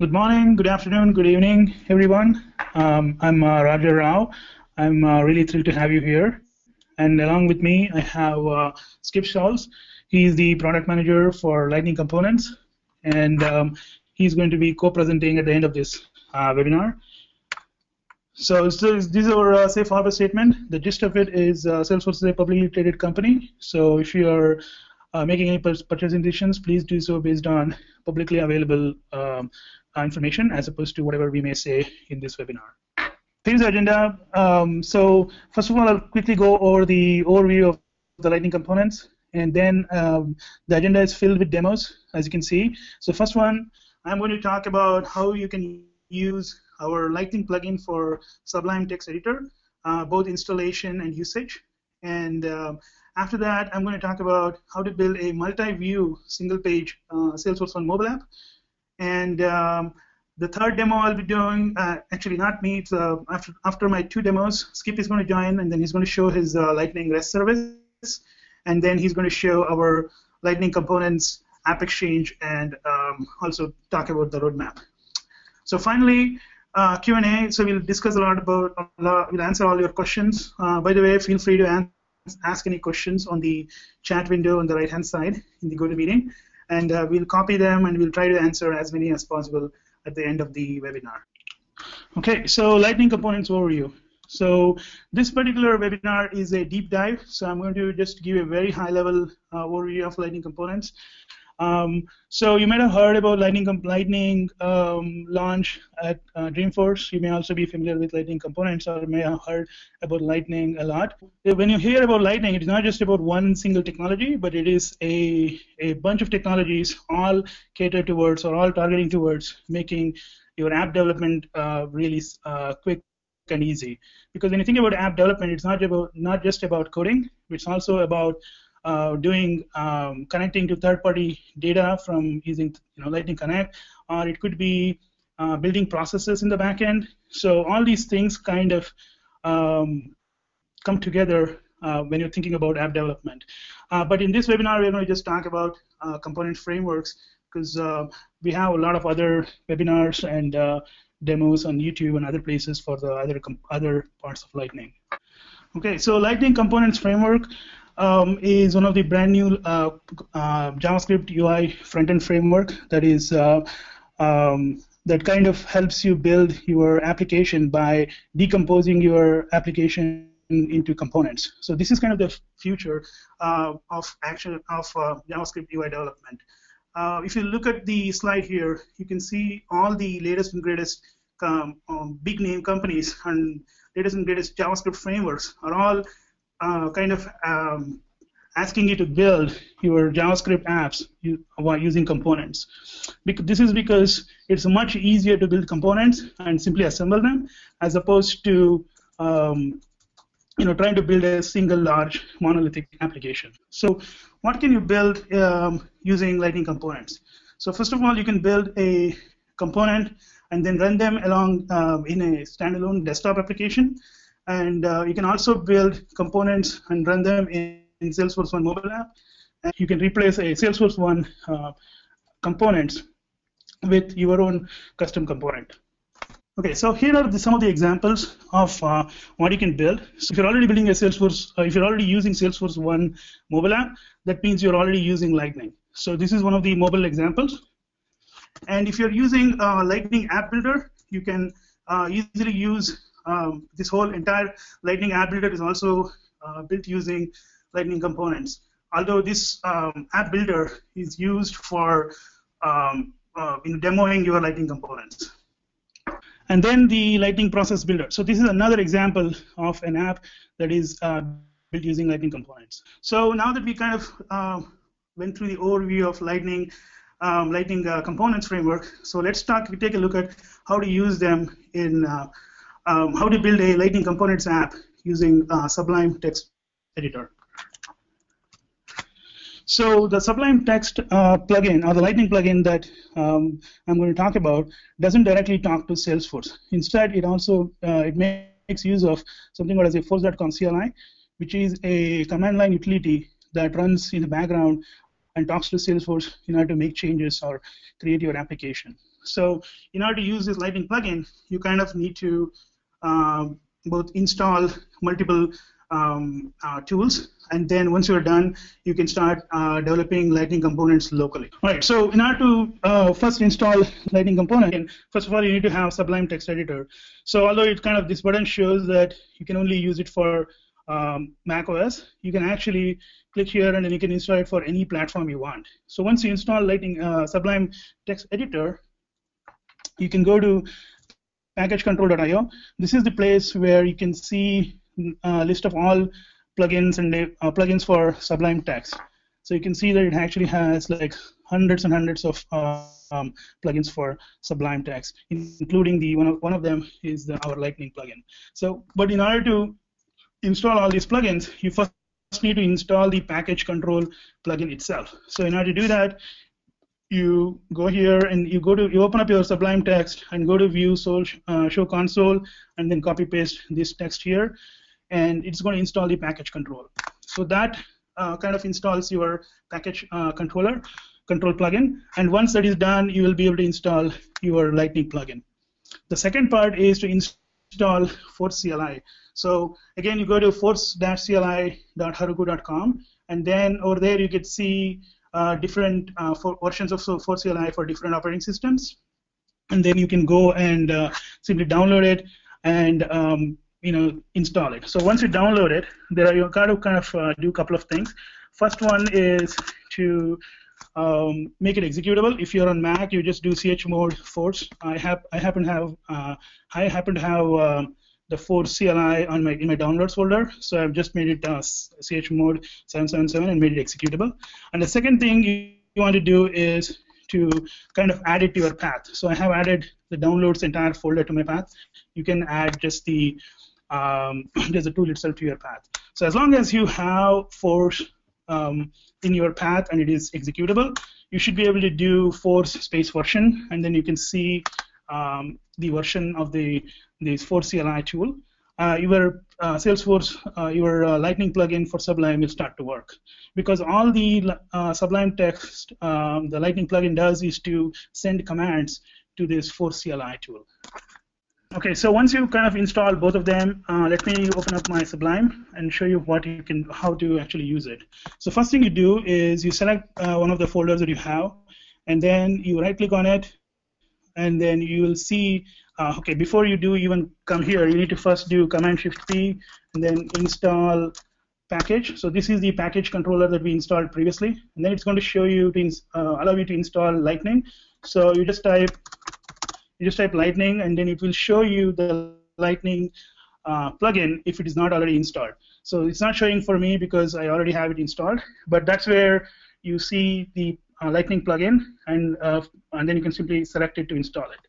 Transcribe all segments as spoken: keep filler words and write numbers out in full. Good morning, good afternoon, good evening, everyone. Um, I'm uh, Rajiv Rao. I'm uh, really thrilled to have you here. And along with me, I have uh, Skip Scholes. He's the product manager for Lightning Components. And um, he's going to be co-presenting at the end of this uh, webinar. So, so this is our uh, safe harbor statement. The gist of it is uh, Salesforce is a publicly traded company. So if you are uh, making any purchasing decisions, please do so based on publicly available um, information as opposed to whatever we may say in this webinar. Here's the agenda. Um, so first of all, I'll quickly go over the overview of the Lightning Components, and then um, the agenda is filled with demos, as you can see. So first one, I'm going to talk about how you can use our Lightning plugin for Sublime Text Editor, uh, both installation and usage. And uh, after that, I'm going to talk about how to build a multi-view, single-page uh, Salesforce one mobile app. And um, the third demo I'll be doing, uh, actually not me, it's uh, after, after my two demos, Skip is going to join, and then he's going to show his uh, Lightning REST service, and then he's going to show our Lightning Components, AppExchange, and um, also talk about the roadmap. So finally, uh, Q and A, so we'll discuss a lot about, a lot, we'll answer all your questions. Uh, by the way, feel free to ask any questions on the chat window on the right-hand side in the GoToMeeting. And uh, we'll copy them, and we'll try to answer as many as possible at the end of the webinar. OK, so Lightning Components overview. So this particular webinar is a deep dive. So I'm going to just give a very high-level uh, overview of Lightning Components. Um, so you might have heard about Lightning, Lightning um, launch at uh, Dreamforce. You may also be familiar with Lightning Components, or you may have heard about Lightning a lot. When you hear about Lightning, it's not just about one single technology, but it is a, a bunch of technologies all catered towards or all targeting towards making your app development uh, really uh, quick and easy. Because when you think about app development, it's not, about, not just about coding, it's also about Uh, doing um, connecting to third-party data from using you know, Lightning Connect, or it could be uh, building processes in the back end. So all these things kind of um, come together uh, when you're thinking about app development. Uh, but in this webinar, we're going to just talk about uh, component frameworks, because uh, we have a lot of other webinars and uh, demos on YouTube and other places for the other, other parts of Lightning. OK, so Lightning Components Framework Um, is one of the brand new uh, uh, JavaScript U I front-end framework that is uh, um, that kind of helps you build your application by decomposing your application into components. So this is kind of the future uh, of action of uh, JavaScript U I development. Uh, if you look at the slide here, you can see all the latest and greatest um, um, big-name companies and latest and greatest JavaScript frameworks are all Uh, kind of um, asking you to build your JavaScript apps using components. Because this is because it's much easier to build components and simply assemble them, as opposed to um, you know trying to build a single large monolithic application. So what can you build um, using Lightning Components? So first of all, you can build a component and then run them along uh, in a standalone desktop application. And uh, you can also build components and run them in, in Salesforce one mobile app. And you can replace a Salesforce one uh, components with your own custom component. OK, so here are the, some of the examples of uh, what you can build. So if you're already building a Salesforce, uh, if you're already using Salesforce one mobile app, that means you're already using Lightning. So this is one of the mobile examples. And if you're using uh, Lightning App Builder, you can uh, easily use Um, this whole entire Lightning App Builder is also uh, built using Lightning Components. Although this um, App Builder is used for um, uh, in demoing your Lightning Components. And then the Lightning Process Builder. So this is another example of an app that is uh, built using Lightning Components. So now that we kind of uh, went through the overview of Lightning, um, Lightning uh, Components framework, so let's talk, we take a look at how to use them in uh, Um, how to build a Lightning Components app using uh, Sublime Text Editor. So the Sublime Text uh, plugin, or the Lightning plugin that um, I'm going to talk about, doesn't directly talk to Salesforce. Instead, it also uh, it makes use of something called as a Force dot com C L I, which is a command line utility that runs in the background and talks to Salesforce in order to make changes or create your application. So in order to use this Lightning plugin, you kind of need to um, both install multiple um, uh, tools, and then once you're done, you can start uh, developing Lightning components locally. All right, so in order to uh, first install Lightning component, first of all, you need to have Sublime Text Editor. So although it's kind of, this button shows that you can only use it for um, macOS, you can actually click here and then you can install it for any platform you want. So once you install Lightning uh, Sublime Text Editor, you can go to package control dot i o. This is the place where you can see a list of all plugins and uh, plugins for Sublime Text. So you can see that it actually has like hundreds and hundreds of uh, um, plugins for Sublime Text, including the one of one of them is the, our Lightning plugin. So, but in order to install all these plugins, you first need to install the Package Control plugin itself. So in order to do that, you go here and you go to you open up your Sublime Text and go to View Source, uh, Show Console, and then copy paste this text here, and it's going to install the package control. So that uh, kind of installs your package uh, controller control plugin. And once that is done, you will be able to install your Lightning plugin. The second part is to install Force C L I. So again, you go to force dash c l i dot heroku dot com, and then over there you can see Uh, different uh, for versions of Force C L I for different operating systems, and then you can go and uh, simply download it and um, you know install it. So once you download it, there are you got to kind of uh, do a couple of things. First one is to um, make it executable. If you're on Mac, you just do chmod force. I have I happen to have uh, I happen to have uh, the Force C L I on my in my downloads folder, so I've just made it uh, chmod seven seven seven and made it executable. And the second thing you want to do is to kind of add it to your path. So I have added the downloads entire folder to my path. You can add just the um, just the tool itself to your path. So as long as you have Force um, in your path and it is executable, you should be able to do Force space version, and then you can see Um, the version of the this Force C L I tool. Uh, your uh, Salesforce, uh, your uh, Lightning plugin for Sublime will start to work, because all the uh, Sublime Text, um, the Lightning plugin does is to send commands to this Force C L I tool. Okay, so once you kind of install both of them, uh, let me open up my Sublime and show you what you can, how to actually use it. So first thing you do is you select uh, one of the folders that you have, and then you right-click on it. And then you will see, uh, okay, before you do even come here, you need to first do command shift P and then install package. So this is the package controller that we installed previously. And then it's going to show you, to uh, allow you to install Lightning. So you just type, you just type Lightning, and then it will show you the Lightning uh, plugin if it is not already installed. So it's not showing for me because I already have it installed, but that's where you see the Uh, Lightning plugin, and uh, and then you can simply select it to install it.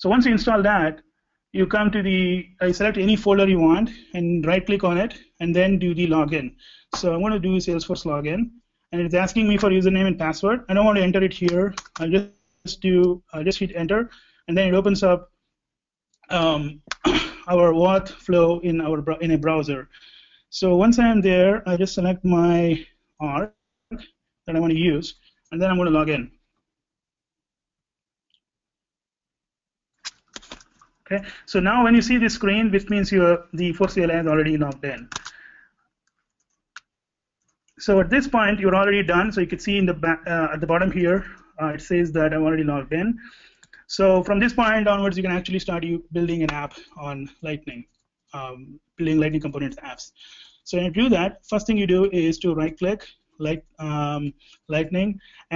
So once you install that, you come to the uh, select any folder you want and right-click on it, and then do the login. So I'm going to do Salesforce login, and it's asking me for username and password. I don't want to enter it here. I'll just do I'll just hit enter, and then it opens up um, our auth flow in our in a browser. So once I am there, I just select my R that I want to use, and then I'm going to log in. Okay, so now when you see this screen, which means your the Force C L I is already logged in. So at this point, you're already done. So you can see in the back, uh, at the bottom here, uh, it says that I'm already logged in. So from this point onwards, you can actually start you building an app on Lightning, um, building Lightning Components apps. So when you do that, first thing you do is to right-click. Like um, Lightning,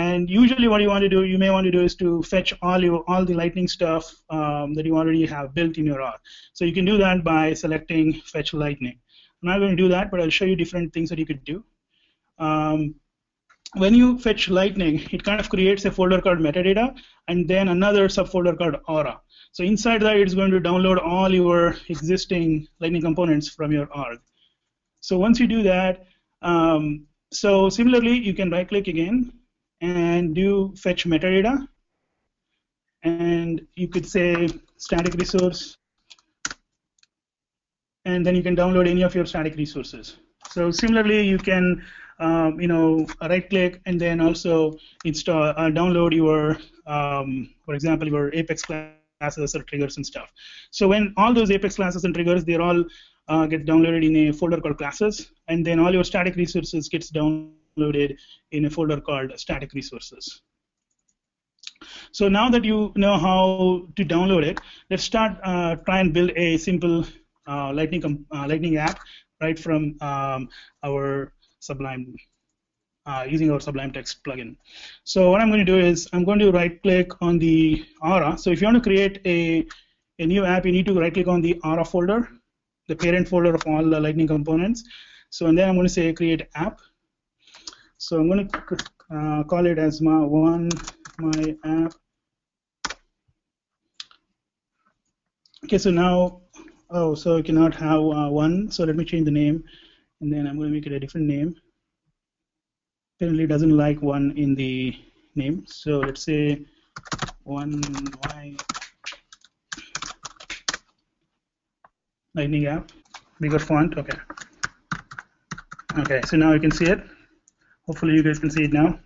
and usually what you want to do, you may want to do is to fetch all your all the Lightning stuff um, that you already have built in your auth. So you can do that by selecting Fetch Lightning. I'm not going to do that, but I'll show you different things that you could do. Um, when you fetch Lightning, it kind of creates a folder called metadata, and then another subfolder called Aura. So inside that, it's going to download all your existing Lightning components from your org. So once you do that, um, So similarly, you can right-click again and do fetch metadata, and you could say static resource, and then you can download any of your static resources. So similarly, you can um, you know right-click and then also install, uh, download your, um, for example, your Apex classes or triggers and stuff. So when all those Apex classes and triggers, they're all uh, get downloaded in a folder called classes, and then all your static resources gets downloaded in a folder called static resources. So now that you know how to download it, let's start uh, try and build a simple uh, Lightning uh, Lightning app right from um, our Sublime uh, using our Sublime Text plugin. So what I'm going to do is I'm going to right-click on the Aura. So if you want to create a a new app, you need to right-click on the Aura folder, the parent folder of all the Lightning components. So and then I'm going to say create app. So I'm going to uh, call it as my one. My app. Okay, so now, oh, so I cannot have uh, one. So let me change the name, and then I'm going to make it a different name. Apparently, it doesn't like one in the name. So let's say one my Lightning app, bigger font. Okay. Okay, so now you can see it. Hopefully, you guys can see it now.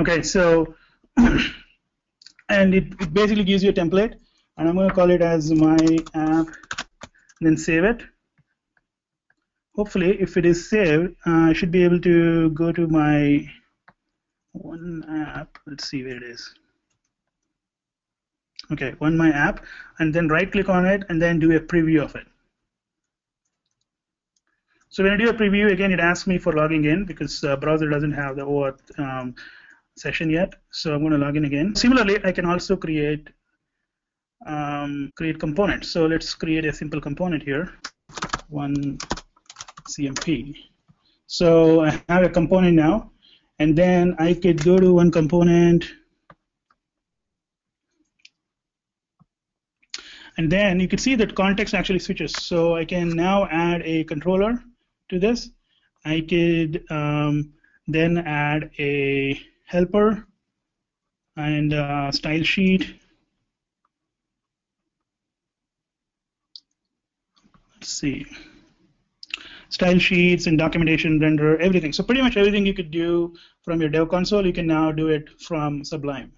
Okay, so. And it, it basically gives you a template, and I'm going to call it as my app, then save it. Hopefully, if it is saved, uh, I should be able to go to my one app. Let's see where it is. Okay, one my app, and then right-click on it, and then do a preview of it. So when I do a preview, again, it asks me for logging in because uh, browser doesn't have the OAuth. Um, session yet, so I'm going to log in again. Similarly, I can also create um, create components. So let's create a simple component here, one C M P. So I have a component now, and then I could go to one component, and then you can see that context actually switches. So I can now add a controller to this. I could um, then add a helper and uh, style sheet. Let's see, style sheets and documentation, render, everything. So pretty much everything you could do from your Dev Console, you can now do it from Sublime.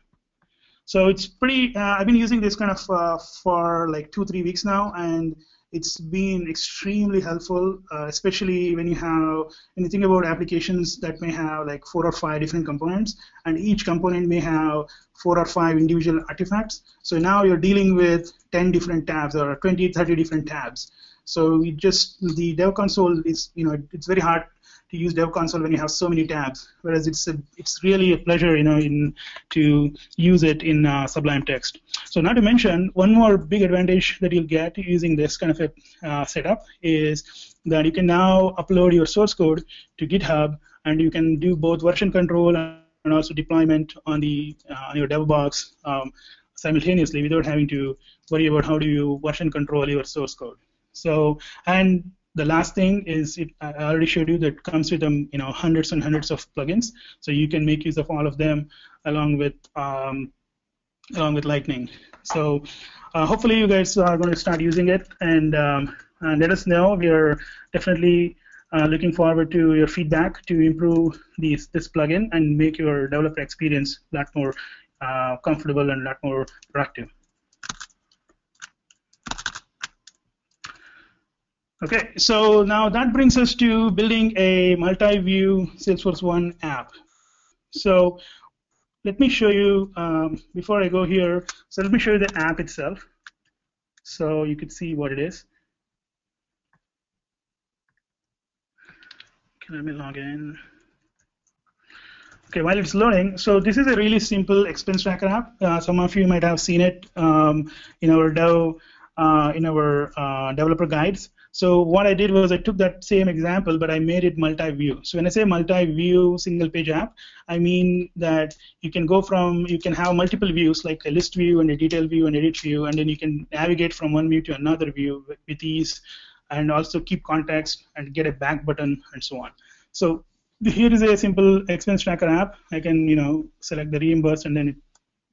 So it's pretty. Uh, I've been using this kind of uh, for like two, three weeks now, and it's been extremely helpful, uh, especially when you have anything about applications that may have like four or five different components, and each component may have four or five individual artifacts. So now you're dealing with ten different tabs or twenty, thirty different tabs. So you just the Dev Console is, you know, it's very hard to use Dev Console when you have so many tabs. Whereas it's a, it's really a pleasure, you know, in to use it in uh, Sublime Text. So not to mention, one more big advantage that you'll get using this kind of a uh, setup is that you can now upload your source code to GitHub, and you can do both version control and also deployment on the uh, on your dev box um, simultaneously without having to worry about how do you version control your source code. So and the last thing is, it, I already showed you that comes with um, you know, hundreds and hundreds of plugins, so you can make use of all of them along with um, along with Lightning. So uh, hopefully you guys are going to start using it, and, um, and let us know. We are definitely uh, looking forward to your feedback to improve these, this plugin and make your developer experience a lot more uh, comfortable and a lot more productive. Okay, so now that brings us to building a multi-view Salesforce one app. So let me show you, um, before I go here, so let me show you the app itself so you could see what it is. Okay, let me log in. Okay, while it's loading, so this is a really simple expense tracker app. Uh, some of you might have seen it um, in our, dev, uh, in our uh, developer guides. So what I did was I took that same example, but I made it multi-view. So when I say multi-view single-page app, I mean that you can go from, you can have multiple views, like a list view and a detail view and edit view, and then you can navigate from one view to another view with ease, and also keep context and get a back button and so on. So here is a simple expense tracker app. I can, you know, select the reimburse, and then it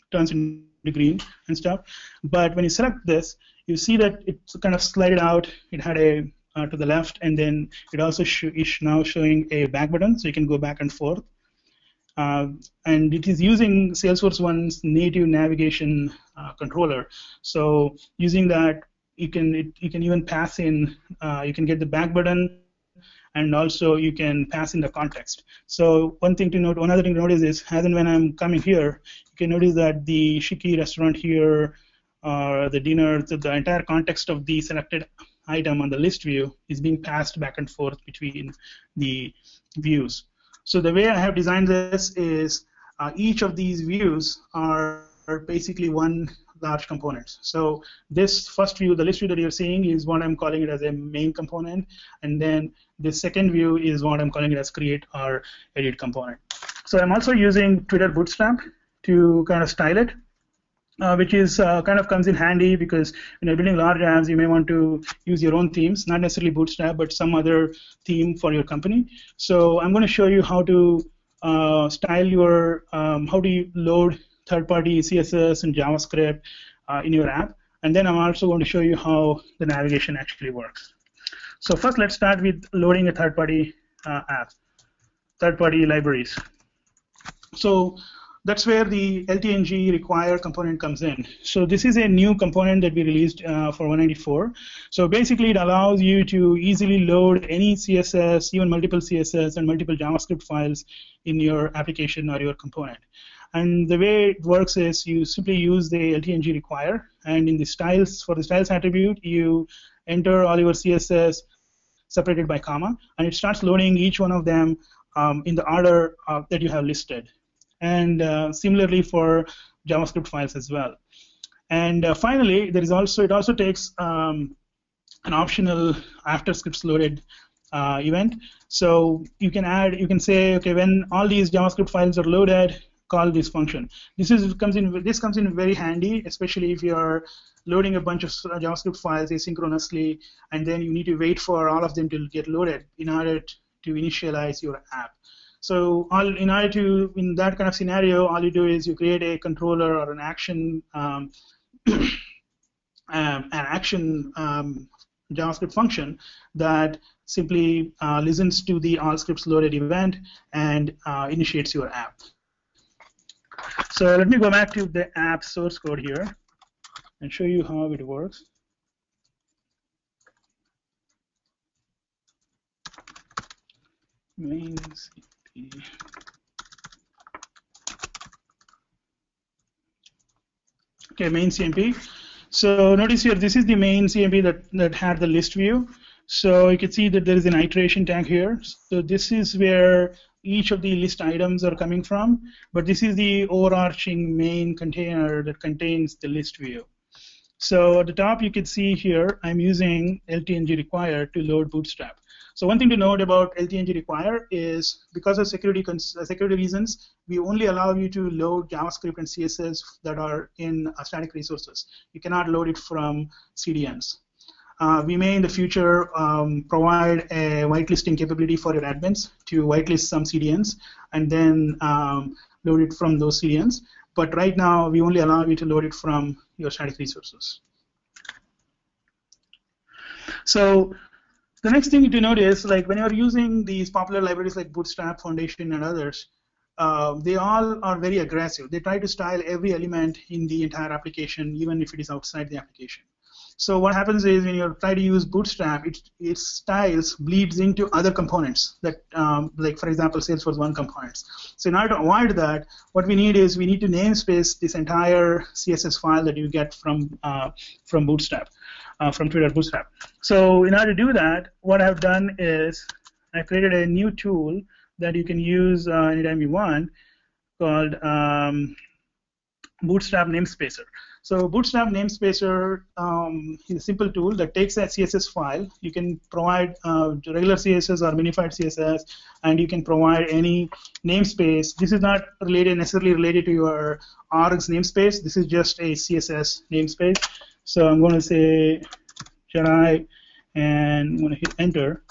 turns into green and stuff. But when you select this, you see that it's kind of slided out. It had a uh, to the left, and then it also sh is now showing a back button, so you can go back and forth. Uh, and it is using Salesforce one's native navigation uh, controller. So using that, you can it, you can even pass in, uh, you can get the back button, and also you can pass in the context. So one thing to note, one other thing to notice is, as and when I'm coming here, you can notice that the Shiki restaurant here, or uh, the dinner, so the entire context of the selected item on the list view is being passed back and forth between the views. So the way I have designed this is uh, each of these views are, are basically one large component. So this first view, the list view that you're seeing, is what I'm calling it as a main component, and then the second view is what I'm calling it as create or edit component. So I'm also using Twitter Bootstrap to kind of style it, uh, which is uh, kind of comes in handy because when you're building large apps, you may want to use your own themes, not necessarily Bootstrap, but some other theme for your company. So I'm going to show you how to uh, style your, um, how do you load third-party C S S and JavaScript uh, in your app, and then I'm also going to show you how the navigation actually works. So first, let's start with loading a third-party uh, app, third-party libraries. So that's where the L T N G require component comes in. So this is a new component that we released uh, for one ninety-four. So basically, it allows you to easily load any C S S, even multiple C S S and multiple JavaScript files in your application or your component. And the way it works is you simply use the L T N G require, and in the styles, for the styles attribute, you enter all your C S S separated by comma, and it starts loading each one of them um, in the order uh, that you have listed. And uh, similarly for JavaScript files as well. And uh, finally, there is also it also takes um, an optional after scripts loaded uh, event. So you can add, you can say, okay, when all these JavaScript files are loaded, call this function. This is comes in. This comes in very handy, especially if you are loading a bunch of JavaScript files asynchronously, and then you need to wait for all of them to get loaded in order to initialize your app. So, all, in order to, in that kind of scenario, all you do is you create a controller or an action, um, um, an action um, JavaScript function that simply uh, listens to the all scripts loaded event and uh, initiates your app. So let me go back to the app source code here and show you how it works. Main C P. Okay, main C M P. So notice here, this is the main C M P that, that had the list view. So you can see that there is an iteration tag here. So this is where each of the list items are coming from, but this is the overarching main container that contains the list view. So at the top, you can see here, I'm using L T N G require to load Bootstrap. So one thing to note about L T N G require is, because of security cons security reasons, we only allow you to load JavaScript and C S S that are in uh, static resources. You cannot load it from C D Ns. Uh, we may in the future um, provide a whitelisting capability for your admins to whitelist some C D Ns and then um, load it from those C D Ns. But right now, we only allow you to load it from your static resources. So the next thing to note is, like, when you're using these popular libraries like Bootstrap, Foundation, and others, uh, they all are very aggressive. They try to style every element in the entire application, even if it is outside the application. So what happens is when you try to use Bootstrap, it, its styles bleeds into other components, that, um, like for example, Salesforce one components. So in order to avoid that, what we need is we need to namespace this entire C S S file that you get from uh, from Bootstrap, uh, from Twitter Bootstrap. So in order to do that, what I've done is I created a new tool that you can use uh, anytime you want called um, Bootstrap Namespacer. So Bootstrap Namespacer um, is a simple tool that takes a C S S file. You can provide uh, regular C S S or minified C S S, and you can provide any namespace. This is not related necessarily related to your org's namespace. This is just a C S S namespace. So I'm going to say Jedi, and I'm going to hit enter.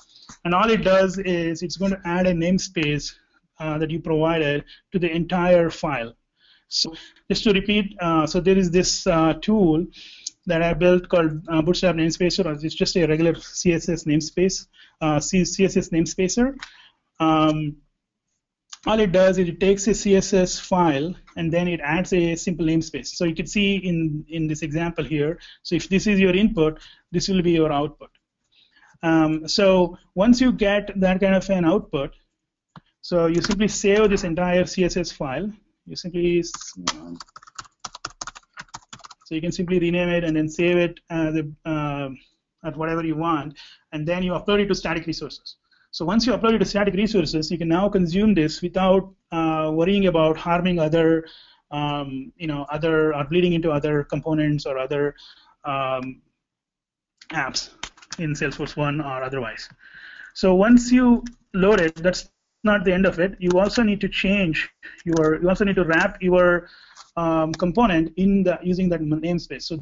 And all it does is it's going to add a namespace uh, that you provided to the entire file. So just to repeat, uh, so there is this uh, tool that I built called uh, Bootstrap Namespacer, or it's just a regular C S S namespace, uh, C S S namespacer. Um, all it does is it takes a C S S file and then it adds a simple namespace. So you can see in, in this example here, so if this is your input, this will be your output. Um, so once you get that kind of an output, so you simply save this entire C S S file. You simply so you can simply rename it and then save it uh, the, uh, at whatever you want, and then you upload it to static resources. So once you upload it to static resources, you can now consume this without uh, worrying about harming other, um, you know, other or bleeding into other components or other um, apps in Salesforce one or otherwise. So once you load it, that's not the end of it. You also need to change your. You also need to wrap your um, component in the using that namespace. So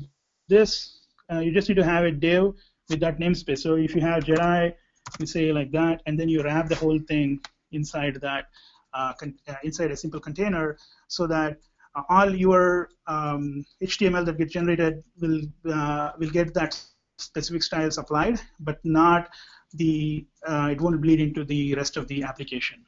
this uh, you just need to have a div with that namespace. So if you have Jedi, you say like that, and then you wrap the whole thing inside that uh, con uh, inside a simple container, so that uh, all your um, H T M L that gets generated will uh, will get that specific styles applied, but not. The uh, it won't bleed into the rest of the application.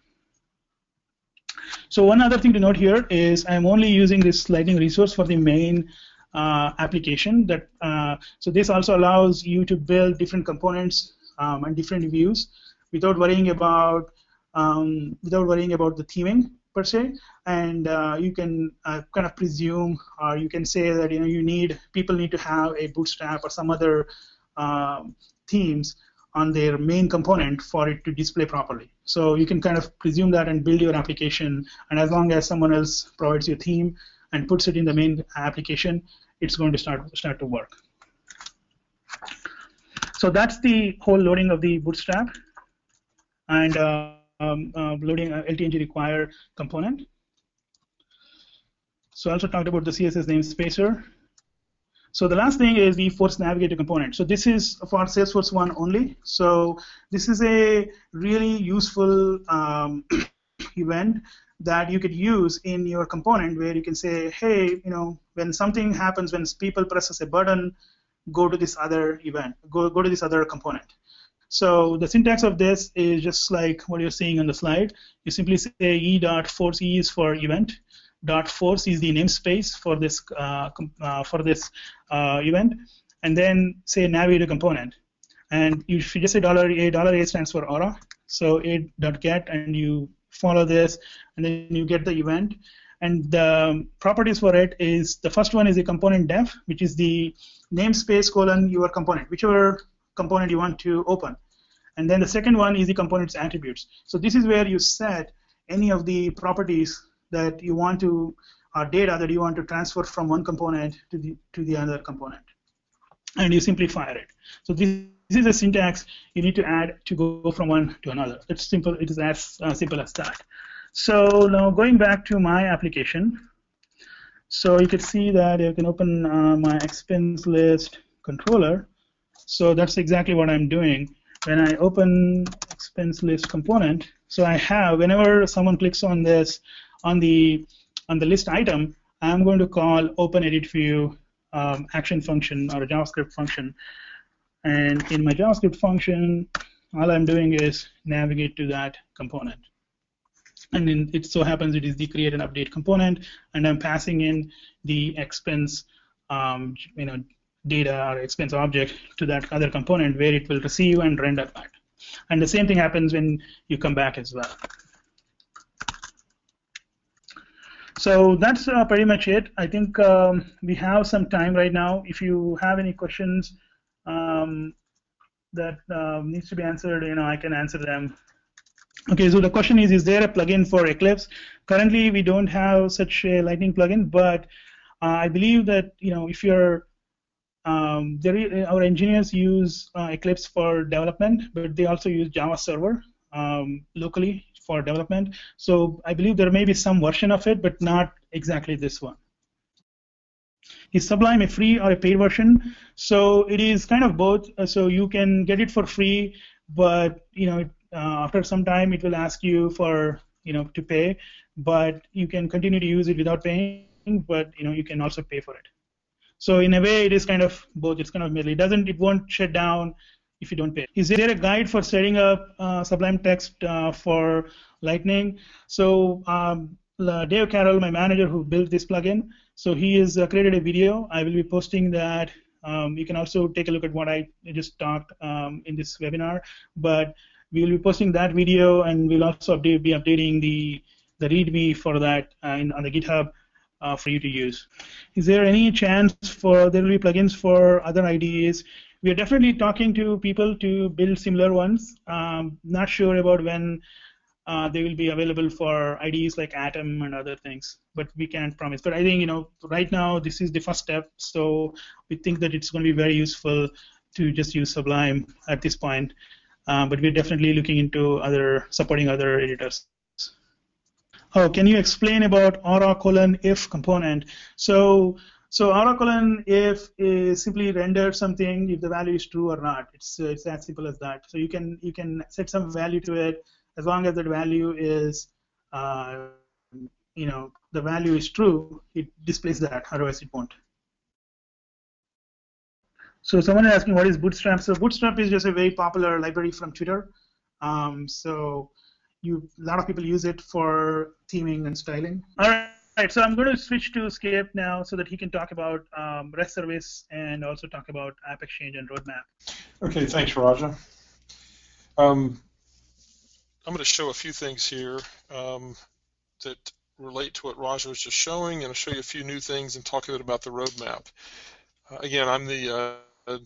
So one other thing to note here is I'm only using this Lightning resource for the main uh, application. That uh, so this also allows you to build different components um, and different views without worrying about um, without worrying about the theming per se. And uh, you can uh, kind of presume, or you can say that you know you need people need to have a Bootstrap or some other uh, themes on their main component for it to display properly. So you can kind of presume that and build your application, and as long as someone else provides your theme and puts it in the main application, it's going to start, start to work. So that's the whole loading of the Bootstrap and uh, um, uh, loading uh, L T N G require component. So I also talked about the C S S namespacer. So the last thing is the Force Navigator component. So this is for Salesforce one only. So this is a really useful um, event that you could use in your component, where you can say, hey, you know, when something happens, when people presses a button, go to this other event, go go to this other component. So the syntax of this is just like what you're seeing on the slide. You simply say e dot force e is for event. Dot force is the namespace for this uh, uh, for this uh, event, and then say navigator component, and you should just say dollar a dollar a stands for Aura. So a dot get, and you follow this, and then you get the event, and the properties for it is the first one is a component def, which is the namespace colon your component, whichever component you want to open, and then the second one is the component's attributes. So this is where you set any of the properties that you want to, or data that you want to transfer from one component to the to the other component, and you simply fire it. So this, this is a syntax you need to add to go from one to another. It's simple. It is as uh, simple as that. So now going back to my application, so you can see that you can open uh, my expense list controller. So that's exactly what I'm doing. When I open expense list component, so I have whenever someone clicks on this. On the on the list item, I'm going to call open edit view um, action function or a JavaScript function, and in my JavaScript function, all I'm doing is navigate to that component, and then it so happens it is the create and update component, and I'm passing in the expense um, you know data or expense object to that other component where it will receive and render that, and the same thing happens when you come back as well. So that's uh, pretty much it. I think um, we have some time right now. If you have any questions um, that um, needs to be answered, you know, I can answer them. Okay. So the question is: is there a plugin for Eclipse? Currently, we don't have such a Lightning plugin, but uh, I believe that you know, if you're um, there, our engineers use uh, Eclipse for development, but they also use Java Server um, locally. For development, so I believe there may be some version of it, but not exactly this one. Is Sublime a free or a paid version? So it is kind of both. So you can get it for free, but you know, uh, after some time, it will ask you for you know to pay. But you can continue to use it without paying. But you know, you can also pay for it. So in a way, it is kind of both. It's kind of merely, it doesn't, it won't shut down if you don't pay. Is there a guide for setting up uh, Sublime Text uh, for Lightning? So um, Dave Carroll, my manager who built this plugin, so he has uh, created a video. I will be posting that. Um, you can also take a look at what I just talked um, in this webinar. But we will be posting that video, and we'll also update, be updating the the README for that uh, in, on the GitHub uh, for you to use. Is there any chance for there will be plugins for other I D Es? We are definitely talking to people to build similar ones. Um, not sure about when uh, they will be available for I D Es like Atom and other things, but we can't promise. But I think, you know, right now this is the first step, so we think that it's going to be very useful to just use Sublime at this point. Um, but we're definitely looking into other supporting other editors. Oh, can you explain about Aura colon if component? So. So Aura colon if is simply render something if the value is true or not. It's it's as simple as that. So you can you can set some value to it as long as that value is uh, you know the value is true. It displays that. Otherwise it won't. So someone is asking what is Bootstrap. So Bootstrap is just a very popular library from Twitter. Um, so you a lot of people use it for theming and styling. All right. All right, so I'm going to switch to Skip now so that he can talk about um, REST service and also talk about AppExchange and roadmap. Okay, thanks, Raja. Um, I'm going to show a few things here um, that relate to what Raja was just showing, and I'll show you a few new things and talk a bit about the roadmap. Uh, again, I'm the uh,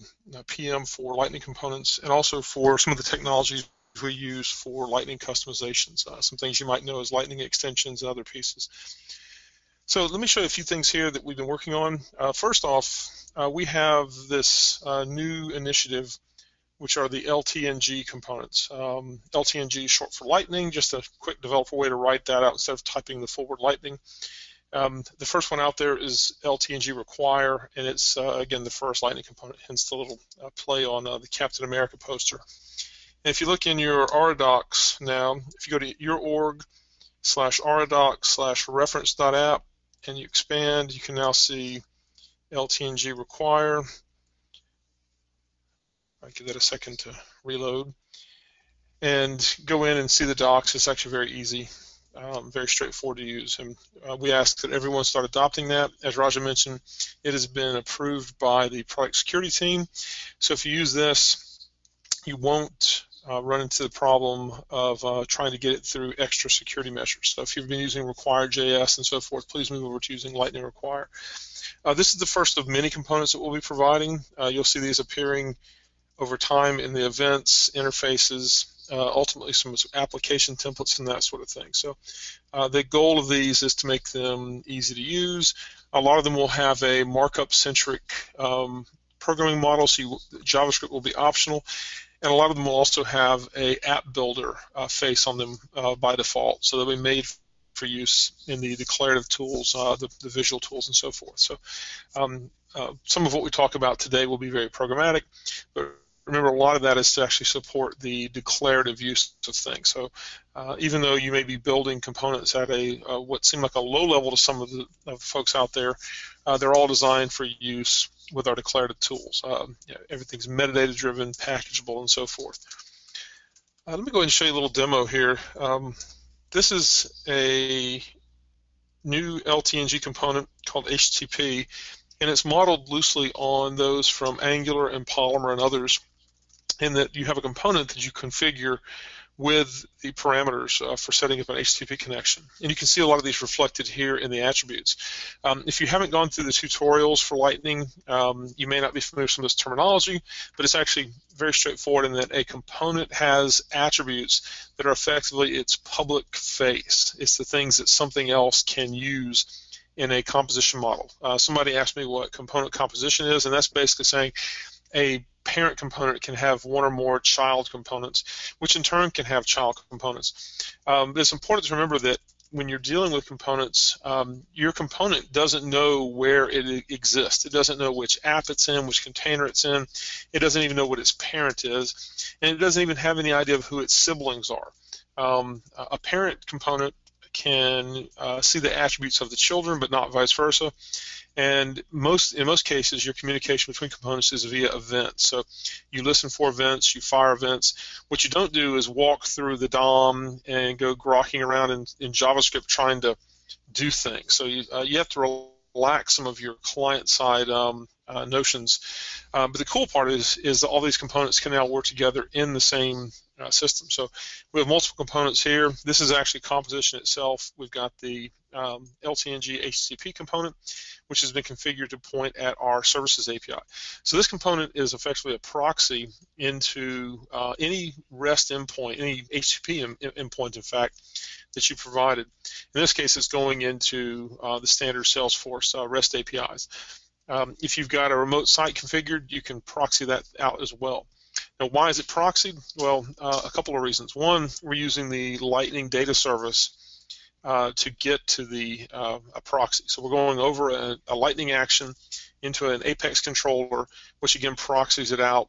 P M for Lightning Components and also for some of the technologies we use for Lightning customizations, uh, some things you might know as Lightning Extensions and other pieces. So let me show you a few things here that we've been working on. Uh, first off, uh, we have this uh, new initiative, which are the L T N G components. Um, L T N G is short for Lightning, just a quick developer way to write that out instead of typing the full word Lightning. Um, the first one out there is L T N G require, and it's, uh, again, the first Lightning component, hence the little uh, play on uh, the Captain America poster. And if you look in your Aura docs now, if you go to your org slash Aura docs slash reference dot app, and you expand, you can now see L T N G require. I'll give that a second to reload. And go in and see the docs. It's actually very easy, um, very straightforward to use. And uh, we ask that everyone start adopting that. As Raja mentioned, it has been approved by the product security team. So if you use this, you won't Uh, run into the problem of uh, trying to get it through extra security measures. So if you've been using Require dot J S and so forth, please move over to using Lightning Require. Uh, this is the first of many components that we'll be providing. Uh, you'll see these appearing over time in the events, interfaces, uh, ultimately some application templates and that sort of thing. So uh, the goal of these is to make them easy to use. A lot of them will have a markup-centric um, programming model, so you, JavaScript will be optional. And a lot of them will also have a app builder uh, face on them uh, by default, so they'll be made for use in the declarative tools, uh, the, the visual tools, and so forth. So um, uh, some of what we talk about today will be very programmatic, but remember a lot of that is to actually support the declarative use of things. So uh, even though you may be building components at a uh, what seem like a low level to some of the, of the folks out there, uh, they're all designed for use with our declarative tools. Um, you know, everything's metadata driven, packageable, and so forth. Uh, let me go ahead and show you a little demo here. Um, this is a new L T N G component called H T T P, and it's modeled loosely on those from Angular and Polymer and others, in that you have a component that you configure with the parameters uh, for setting up an H T T P connection. And you can see a lot of these reflected here in the attributes. Um, if you haven't gone through the tutorials for Lightning, um, you may not be familiar with some of this terminology, but it's actually very straightforward in that a component has attributes that are effectively its public face. It's the things that something else can use in a composition model. Uh, somebody asked me what component composition is, and that's basically saying a parent component can have one or more child components, which in turn can have child components. Um, it's important to remember that when you're dealing with components, um, your component doesn't know where it exists. It doesn't know which app it's in, which container it's in. It doesn't even know what its parent is, and it doesn't even have any idea of who its siblings are. Um, a parent component can uh, see the attributes of the children, but not vice versa. And most in most cases, your communication between components is via events. So you listen for events, you fire events. What you don't do is walk through the D O M and go grokking around in, in JavaScript trying to do things. So you, uh, you have to relax some of your client-side um, uh, notions. Uh, but the cool part is, is that all these components can now work together in the same uh, system. So we have multiple components here. This is actually composition itself. We've got the um, L T N G H T T P component, which has been configured to point at our services A P I. So this component is effectively a proxy into uh, any REST endpoint, any H T T P em endpoint, in fact, that you provided. In this case, it's going into uh, the standard Salesforce uh, REST A P Is. Um, if you've got a remote site configured, you can proxy that out as well. Now, why is it proxied? Well, uh, a couple of reasons. One, we're using the Lightning Data Service Uh, to get to the uh, a proxy. So we're going over a, a Lightning action into an Apex controller, which again proxies it out.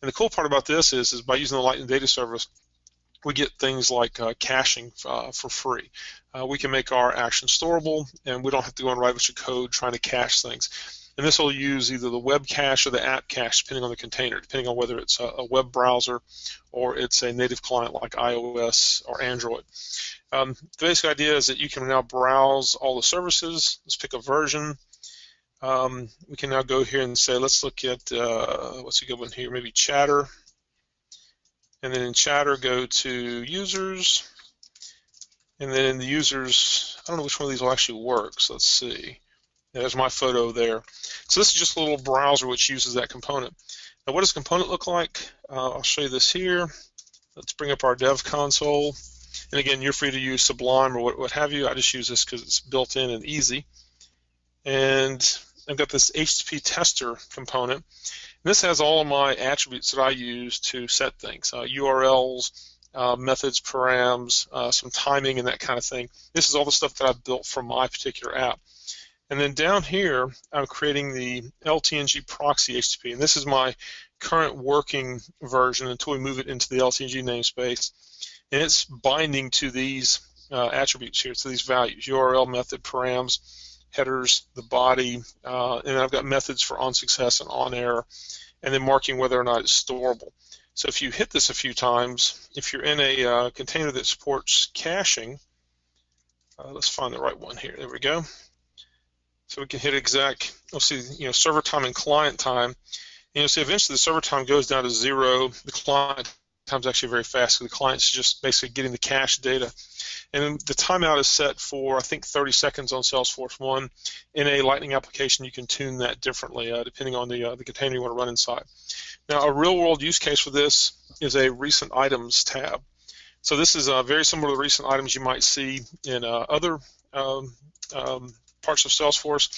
And the cool part about this is, is by using the Lightning Data Service, we get things like uh, caching uh, for free. Uh, we can make our action storable, and we don't have to go and write a bunch of code trying to cache things. And this will use either the web cache or the app cache, depending on the container, depending on whether it's a, a web browser or it's a native client like iOS or Android. Um, the basic idea is that you can now browse all the services. Let's pick a version. Um, we can now go here and say, let's look at, uh, what's a good one here, maybe Chatter. And then in Chatter, go to users. And then in the users, I don't know which one of these will actually work, so let's see. Yeah, there's my photo there. So this is just a little browser which uses that component. Now, what does component look like? Uh, I'll show you this here. Let's bring up our dev console. And again, you're free to use Sublime or what, what have you. I just use this because it's built in and easy. And I've got this H T T P tester component. And this has all of my attributes that I use to set things, uh, U R Ls, uh, methods, params, uh, some timing, and that kind of thing. This is all the stuff that I've built for my particular app. And then down here, I'm creating the L T N G proxy H T T P. And this is my current working version until we move it into the L T N G namespace. And it's binding to these uh, attributes here, to these values, U R L, method, params, headers, the body, uh, and I've got methods for on success and on error, and then marking whether or not it's storable. So if you hit this a few times, if you're in a uh, container that supports caching, uh, let's find the right one here. There we go. So we can hit exec. You'll see, you know, server time and client time. And you'll see eventually the server time goes down to zero. The client time's actually very fast because the client's just basically getting the cache data. And the timeout is set for, I think, thirty seconds on Salesforce one. In a Lightning application, you can tune that differently uh, depending on the, uh, the container you want to run inside. Now, a real-world use case for this is a recent items tab. So this is uh, very similar to the recent items you might see in uh, other um, um, parts of Salesforce,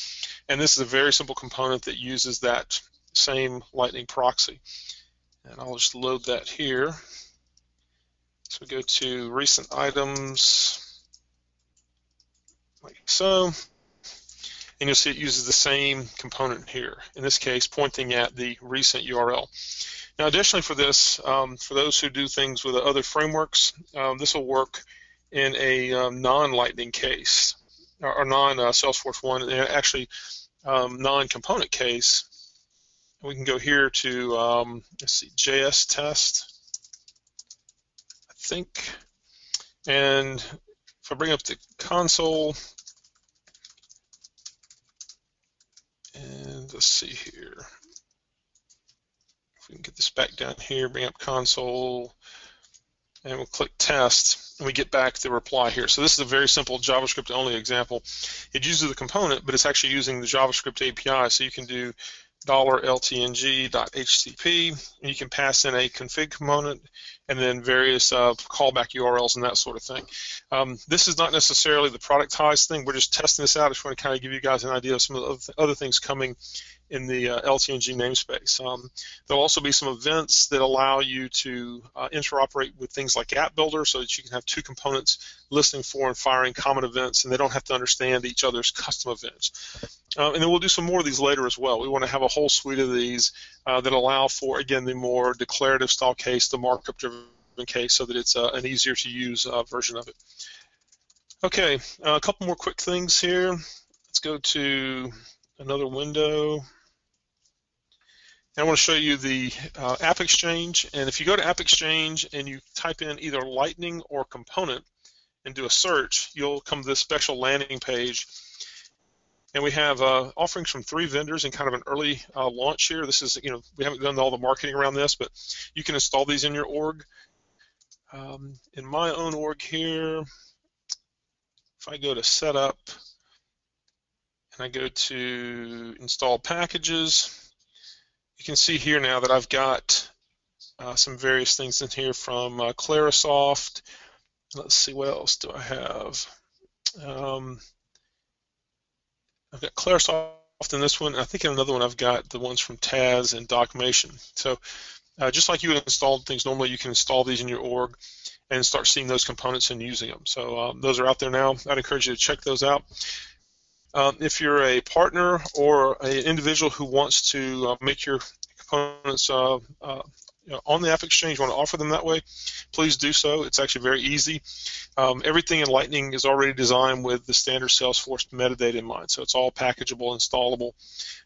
and this is a very simple component that uses that same Lightning proxy. And I'll just load that here. So we go to recent items, like so, and you'll see it uses the same component here, in this case pointing at the recent U R L. Now additionally for this, um, for those who do things with other frameworks, um, this will work in a um, non-Lightning case, or, or non-Salesforce one, uh, and actually um, non-component case. We can go here to, um, let's see, J S test, I think. And if I bring up the console, and let's see here. If we can get this back down here, bring up console, and we'll click test, and we get back the reply here. So this is a very simple JavaScript-only example. It uses the component, but it's actually using the JavaScript A P I, so you can do dollar L T N G dot H T T P, and you can pass in a config component and then various uh, callback U R Ls and that sort of thing. Um, this is not necessarily the productized thing. We're just testing this out. I just want to kind of give you guys an idea of some of the other things coming in the uh, L T N G namespace. Um, there'll also be some events that allow you to uh, interoperate with things like App Builder so that you can have two components listening for and firing common events, and they don't have to understand each other's custom events. Uh, and then we'll do some more of these later as well. We want to have a whole suite of these uh, that allow for, again, the more declarative style case, the markup-driven case, so that it's uh, an easier-to-use uh, version of it. Okay, uh, a couple more quick things here. Let's go to another window. I want to show you the uh, AppExchange, and if you go to AppExchange and you type in either Lightning or Component and do a search, you'll come to this special landing page. And we have uh, offerings from three vendors and kind of an early uh, launch here. This is, you know, we haven't done all the marketing around this, but you can install these in your org. Um, in my own org here, if I go to Setup and I go to Install Packages, you can see here now that I've got uh, some various things in here from uh, Clarisoft. Let's see, what else do I have? Um, I've got Clarisoft in this one. I think in another one I've got the ones from T A S and DocMation. So uh, just like you would install things normally, you can install these in your org and start seeing those components and using them. So um, those are out there now. I'd encourage you to check those out. Um, if you're a partner or an individual who wants to uh, make your components uh, uh, you know, on the AppExchange, want to offer them that way, please do so. It's actually very easy. Um, everything in Lightning is already designed with the standard Salesforce metadata in mind, so it's all packageable, installable.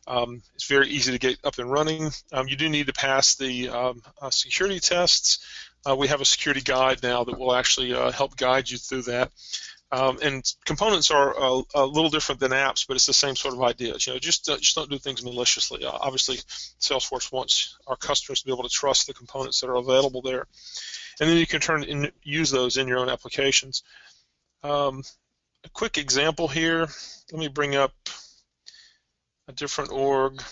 Um, it's very easy to get up and running. Um, you do need to pass the um, uh, security tests. Uh, we have a security guide now that will actually uh, help guide you through that. Um, and components are a, a little different than apps, but it's the same sort of ideas. You know, just uh, just don't do things maliciously. Uh, obviously, Salesforce wants our customers to be able to trust the components that are available there, and then you can turn and use those in your own applications. Um, a quick example here. Let me bring up a different org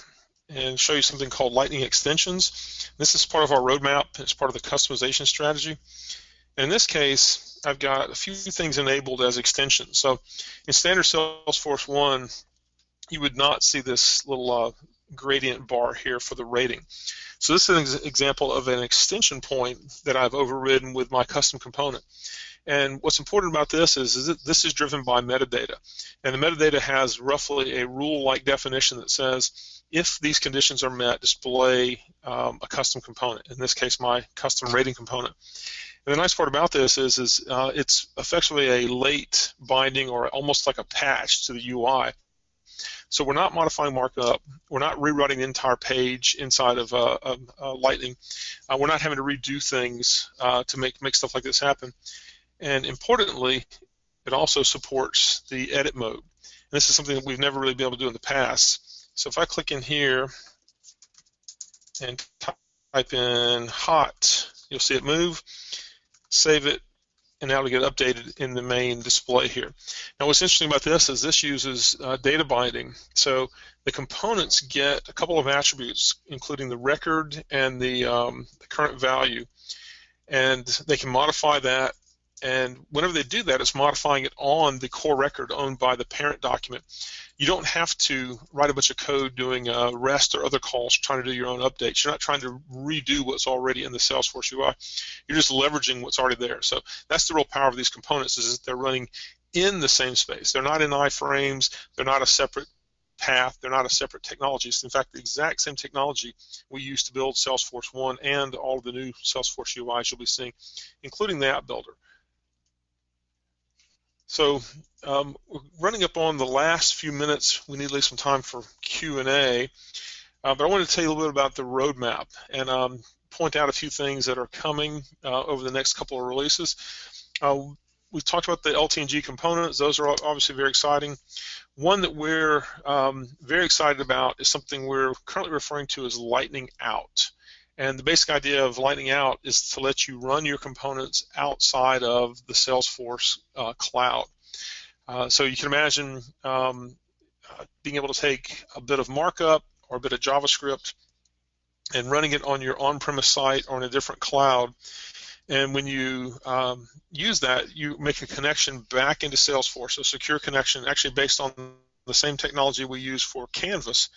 and show you something called Lightning Extensions. This is part of our roadmap. It's part of the customization strategy. In this case, I've got a few things enabled as extensions. So in standard Salesforce one, you would not see this little uh, gradient bar here for the rating. So this is an example of an extension point that I've overridden with my custom component. And what's important about this is, is that this is driven by metadata. And the metadata has roughly a rule-like definition that says, if these conditions are met, display um, a custom component, in this case my custom rating component. And the nice part about this is, is uh, it's effectively a late binding or almost like a patch to the U I. So we're not modifying markup. We're not rewriting the entire page inside of uh, uh, Lightning. Uh, we're not having to redo things uh, to make, make stuff like this happen. And importantly, it also supports the edit mode. And this is something that we've never really been able to do in the past. So if I click in here and type in hot, you'll see it move. Save it, and now it'll get updated in the main display here. Now what's interesting about this is this uses uh, data binding. So the components get a couple of attributes, including the record and the, um, the current value, and they can modify that, and whenever they do that, it's modifying it on the core record owned by the parent document. You don't have to write a bunch of code doing uh, REST or other calls trying to do your own updates. You're not trying to redo what's already in the Salesforce U I. You're just leveraging what's already there. So that's the real power of these components, is that they're running in the same space. They're not in iframes. They're not a separate path. They're not a separate technology. It's in fact the exact same technology we use to build Salesforce one and all of the new Salesforce U Is you'll be seeing, including the App Builder. So um, we're running up on the last few minutes. We need to leave some time for Q and A, uh, but I wanted to tell you a little bit about the roadmap and um, point out a few things that are coming uh, over the next couple of releases. Uh, we've talked about the L T N G components. Those are obviously very exciting. One that we're um, very excited about is something we're currently referring to as Lightning Out. And the basic idea of Lightning Out is to let you run your components outside of the Salesforce uh, cloud. Uh, so you can imagine um, uh, being able to take a bit of markup or a bit of JavaScript and running it on your on-premise site or in a different cloud. And when you um, use that, you make a connection back into Salesforce, a secure connection actually based on the same technology we use for Canvas.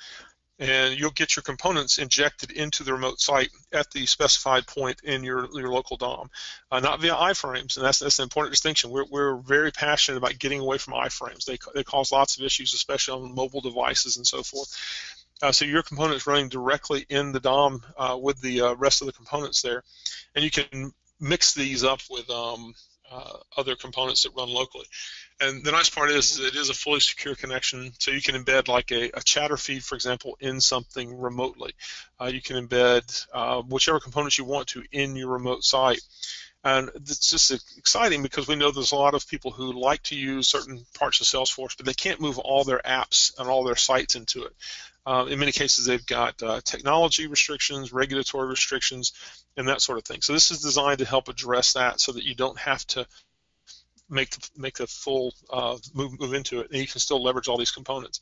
And you'll get your components injected into the remote site at the specified point in your, your local D O M, uh, not via iframes, and that's, that's an important distinction. We're, we're very passionate about getting away from iframes. They, they cause lots of issues, especially on mobile devices and so forth. Uh, so your component is running directly in the D O M uh, with the uh, rest of the components there, and you can mix these up with um, uh, other components that run locally. And the nice part is it is a fully secure connection, so you can embed like a, a chatter feed, for example, in something remotely. Uh, you can embed uh, whichever components you want to in your remote site. And it's just exciting because we know there's a lot of people who like to use certain parts of Salesforce, but they can't move all their apps and all their sites into it. Uh, in many cases, they've got uh, technology restrictions, regulatory restrictions, and that sort of thing. So this is designed to help address that so that you don't have to make the, make the full uh, move, move into it, and you can still leverage all these components.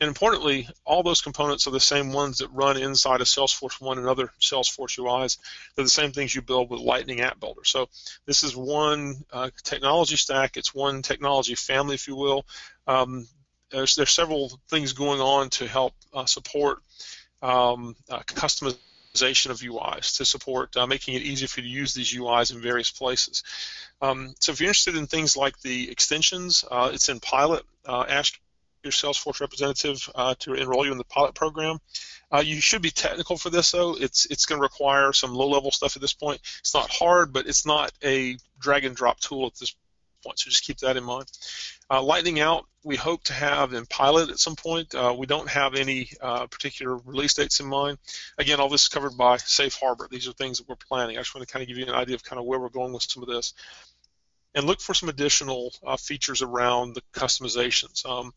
And importantly, all those components are the same ones that run inside of Salesforce one and other Salesforce U Is. They're the same things you build with Lightning App Builder. So this is one uh, technology stack. It's one technology family, if you will. Um, there's, there's several things going on to help uh, support um, uh, customization of U Is, to support uh, making it easier for you to use these U Is in various places. Um, so if you're interested in things like the extensions, uh, it's in pilot. Uh, ask your Salesforce representative uh, to enroll you in the pilot program. Uh, you should be technical for this, though. It's it's going to require some low-level stuff at this point. It's not hard, but it's not a drag-and-drop tool at this point, so just keep that in mind. Uh, Lightning Out, we hope to have in pilot at some point. Uh, we don't have any uh, particular release dates in mind. Again, all this is covered by Safe Harbor. These are things that we're planning. I just want to kind of give you an idea of kind of where we're going with some of this. And look for some additional uh, features around the customizations. Um,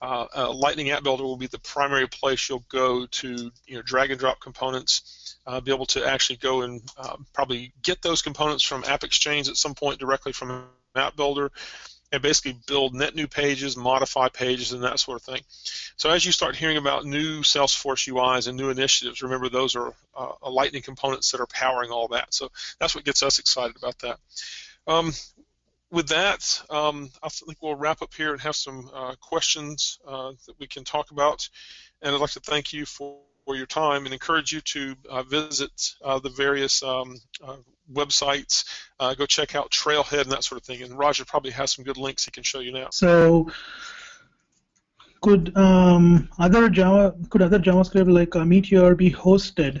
uh, uh, Lightning App Builder will be the primary place you'll go to, you know, drag and drop components, uh, be able to actually go and uh, probably get those components from AppExchange at some point directly from App Builder, and basically build net new pages, modify pages, and that sort of thing. So as you start hearing about new Salesforce U Is and new initiatives, remember those are uh, Lightning components that are powering all that. So that's what gets us excited about that. Um, with that, um, I think we'll wrap up here and have some uh, questions uh, that we can talk about. And I'd like to thank you for, for your time and encourage you to uh, visit uh, the various um, uh, websites, uh, go check out Trailhead and that sort of thing. And Roger probably has some good links he can show you now. So, could um, other Java, could other JavaScript like uh, Meteor be hosted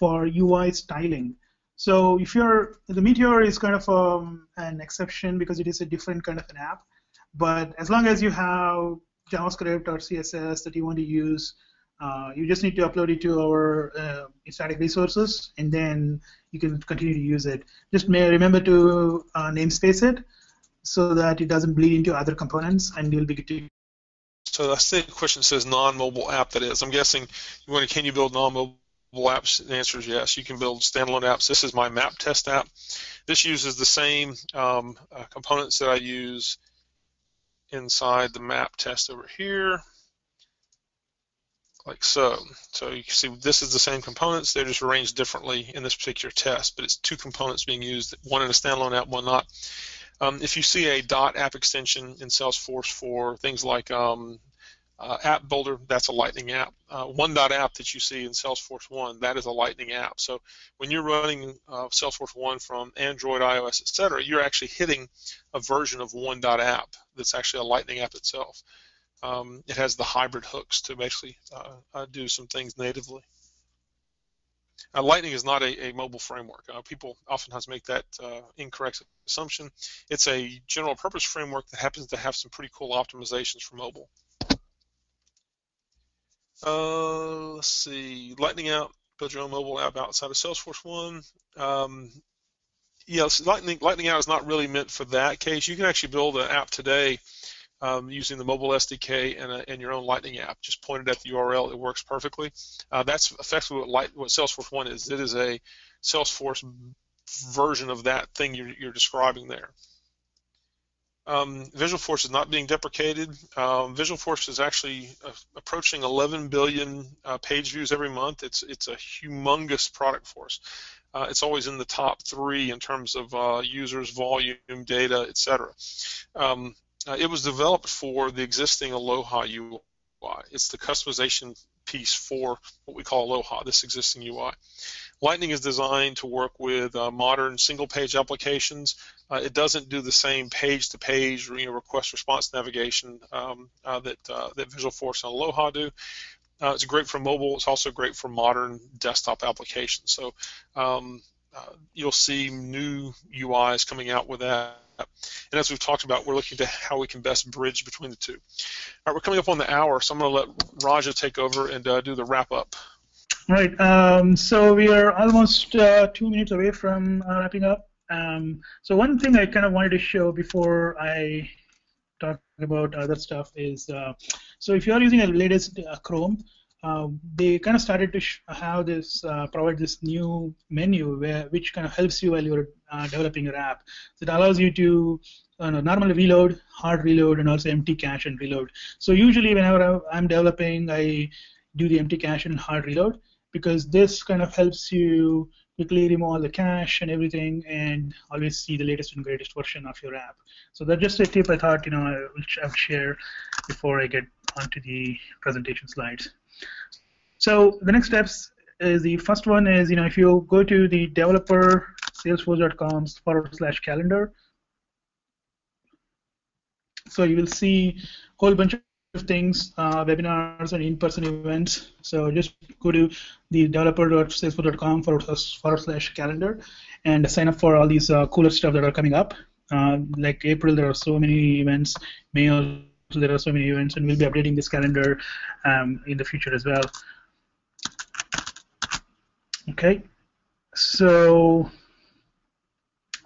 for U I styling? So, if you're the Meteor is kind of um, an exception because it is a different kind of an app. But as long as you have JavaScript or C S S that you want to use, Uh, you just need to upload it to our uh, static resources, and then you can continue to use it. Just may remember to uh, namespace it so that it doesn't bleed into other components, and you'll be good to. So I see a question that says non-mobile app. That is, I'm guessing you want to. Can you build non-mobile apps? The answer is yes. You can build standalone apps. This is my map test app. This uses the same um, uh, components that I use inside the map test over here. Like so. So you can see this is the same components. They're just arranged differently in this particular test, but it's two components being used, one in a standalone app, one not. Um, if you see a dot app extension in Salesforce for things like um, uh, App Builder, that's a Lightning app. Uh, one dot app that you see in Salesforce one, that is a Lightning app. So when you're running uh, Salesforce one from Android, iOS, et cetera, you're actually hitting a version of one dot app that's actually a Lightning app itself. Um, it has the hybrid hooks to basically uh, uh, do some things natively. Uh, Lightning is not a, a mobile framework. Uh, people oftentimes make that uh, incorrect assumption. It's a general purpose framework that happens to have some pretty cool optimizations for mobile. Uh, let's see, Lightning Out, build your own mobile app outside of Salesforce one. Um, yes, Lightning, Lightning Out is not really meant for that case. You can actually build an app today Um, using the mobile S D K and, a, and your own Lightning app. Just point it at the U R L. It works perfectly. Uh, that's effectively what, light, what Salesforce one is. It is a Salesforce version of that thing you're, you're describing there. Um, VisualForce is not being deprecated. Um, VisualForce is actually uh, approaching eleven billion uh, page views every month. It's, it's a humongous product for us. Uh, it's always in the top three in terms of uh, users, volume, data, et cetera. Um, Uh, it was developed for the existing Aloha U I. It's the customization piece for what we call Aloha, this existing U I. Lightning is designed to work with uh, modern single-page applications. Uh, it doesn't do the same page-to-page, you know, request-response navigation um, uh, that uh, that VisualForce and Aloha do. Uh, it's great for mobile. It's also great for modern desktop applications. So um, uh, you'll see new U Is coming out with that. And as we've talked about, we're looking to how we can best bridge between the two. All right, we're coming up on the hour, so I'm going to let Raja take over and uh, do the wrap-up. All right, um, so we are almost uh, two minutes away from uh, wrapping up. Um, so one thing I kind of wanted to show before I talk about other stuff is, uh, so if you are using the latest uh, Chrome, uh, they kind of started to sh have this uh, provide this new menu where which kind of helps you while you're uh, developing your app. So it allows you to uh, normally reload, hard reload, and also empty cache and reload. So usually whenever I'm developing, I do the empty cache and hard reload because this kind of helps you quickly remove all the cache and everything, and always see the latest and greatest version of your app. So that's just a tip I thought you know I will share before I get onto the presentation slides. So the next steps is the first one is you know if you go to the developer salesforce.com forward slash calendar, so you will see a whole bunch of things, uh, webinars and in-person events. So just go to the developer.salesforce.com forward slash calendar and sign up for all these uh, cooler stuff that are coming up. Uh, like April, there are so many events. May also, there are so many events, and we'll be updating this calendar um, in the future as well. Okay, so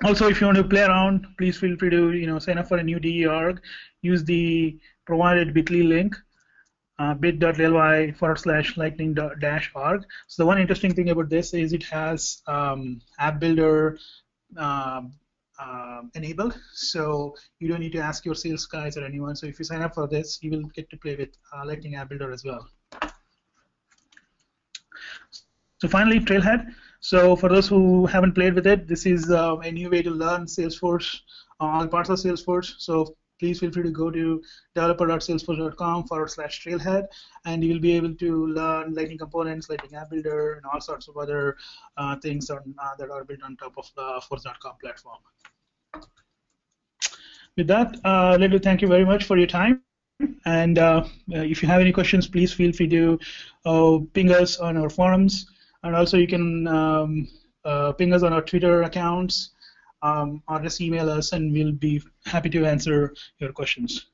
also if you want to play around, please feel free to you know sign up for a new D E org. Use the provided bit dot L Y link, uh, bit.ly forward slash lightning dash org. So the one interesting thing about this is it has um, App Builder uh, uh, enabled, so you don't need to ask your sales guys or anyone. So if you sign up for this, you will get to play with uh, Lightning App Builder as well. So finally, Trailhead. So for those who haven't played with it, this is uh, a new way to learn Salesforce, uh, all parts of Salesforce. So please feel free to go to developer.salesforce.com forward slash trailhead, and you will be able to learn Lightning Components, Lightning App Builder, and all sorts of other uh, things on, uh, that are built on top of the Force dot com platform. With that, uh, let me thank you very much for your time. And uh, if you have any questions, please feel free to uh, ping us on our forums. And also you can um, uh, ping us on our Twitter accounts. Um, or just email us, and we'll be happy to answer your questions.